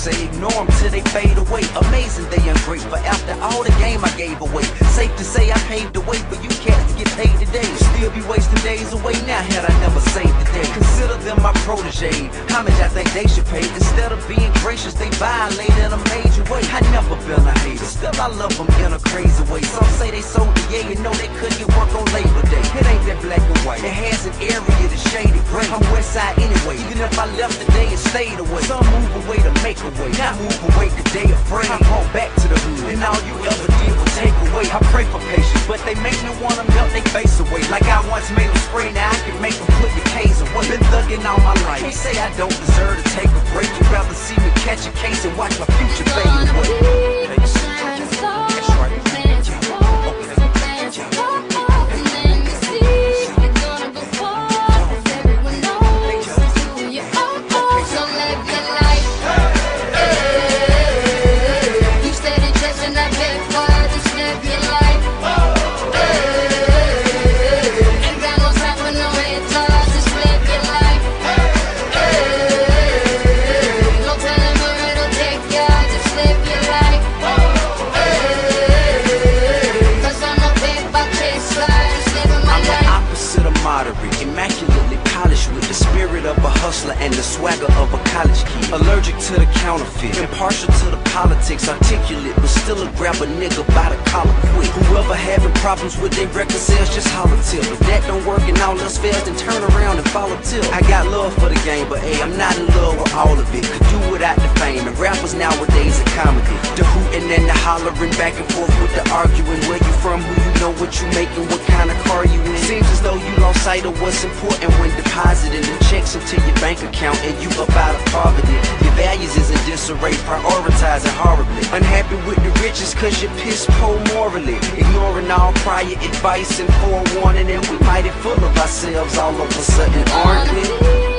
say ignore them till they fade away. Amazing they ungrateful, but after all the game I gave away. Safe to say I paved the way for you cats to get paid today. Still be wasting days away now had I never saved the day. Consider them my protege, how much I think they should pay. Instead of being gracious, they violate in a major way. I never been a hater, still I love them in a crazy way. Some say they sold the yay and know they couldn't get work on Labor Day. It ain't that black and white, it has an area that's shaded gray. I'm west side anyway, even if I left today and stayed away. Some move away to make a way, not move away cause they afraid. I call back to the hood, and all you ever did was take away. I pray for patience, but they make me want to melt they face away. Like I once made them spray, now I can make them put the K's away. Been thugging all my life, can't say I don't deserve to take a break. You'd rather see me catch a case and watch my future fade away. And the swagger of a college kid, allergic to the counterfeit, impartial to the politics, articulate, but still a grab a nigga by the collar quick. Whoever having problems with their record sales, just holler till. If that don't work and all else fails, then turn around and follow till. I got love for the game, but hey, I'm not in love with all of it. Could do without the fame, and rappers nowadays are comedy. The hooting and the hollering, back and forth with the arguing. Where you from, who you know, what you making, what kind of car you in. Seems as though you lost sight of what's important when depositing the checks into your bank account and you up out of poverty. Your values is in disarray, prioritizing horribly. Unhappy with the riches cause you're piss poor morally. Ignoring all prior advice and forewarning, and we mighty full of ourselves all of a sudden, aren't we?